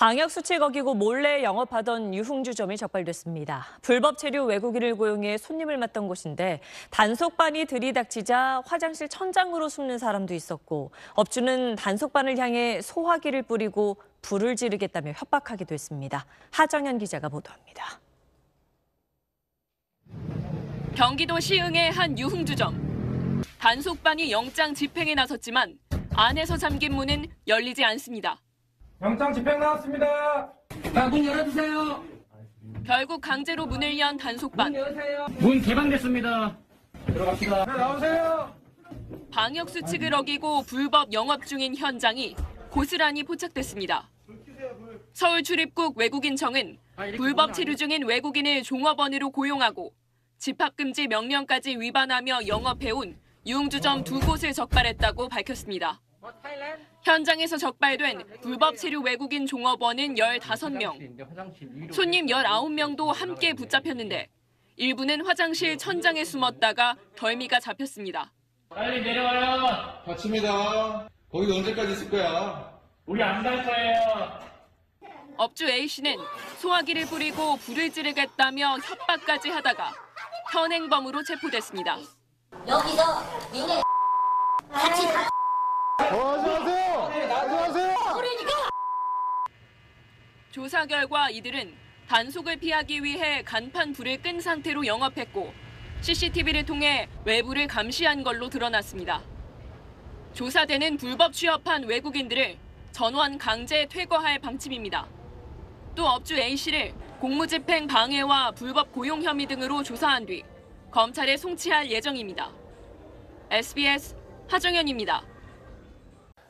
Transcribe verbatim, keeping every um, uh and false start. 방역수칙 어기고 몰래 영업하던 유흥주점이 적발됐습니다. 불법 체류 외국인을 고용해 손님을 맞던 곳인데 단속반이 들이닥치자 화장실 천장으로 숨는 사람도 있었고 업주는 단속반을 향해 소화기를 뿌리고 불을 지르겠다며 협박하기도 했습니다. 하정현 기자가 보도합니다. 경기도 시흥의 한 유흥주점. 단속반이 영장 집행에 나섰지만 안에서 잠긴 문은 열리지 않습니다. 영장 집행 나왔습니다. 자, 문 열어주세요. 결국 강제로 문을 연 단속반. 문 열어주세요. 문 개방됐습니다. 들어갑시다. 네, 나오세요. 방역수칙을 어기고 불법 영업 중인 현장이 고스란히 포착됐습니다. 서울출입국 외국인청은 불법 체류 중인 외국인을 종업원으로 고용하고 집합금지 명령까지 위반하며 영업해온 유흥주점 두 곳을 적발했다고 밝혔습니다. 현장에서 적발된 불법 체류 외국인 종업원은 열다섯 명, 손님 열아홉 명도 함께 붙잡혔는데 일부는 화장실 천장에 숨었다가 덜미가 잡혔습니다. 빨리 내려와요. 다칩니다. 거기 언제까지 있을 거야? 우리 안 갈 거예요. 업주 A씨는 소화기를 뿌리고 불을 지르겠다며 협박까지 하다가 현행범으로 체포됐습니다. 여기서 니네 같이 다 조사 결과 이들은 단속을 피하기 위해 간판 불을 끈 상태로 영업했고 씨씨티비를 통해 외부를 감시한 걸로 드러났습니다. 조사대는 불법 취업한 외국인들을 전원 강제 퇴거할 방침입니다. 또 업주 A씨를 공무집행 방해와 불법 고용 혐의 등으로 조사한 뒤 검찰에 송치할 예정입니다. 에스비에스 하정현입니다.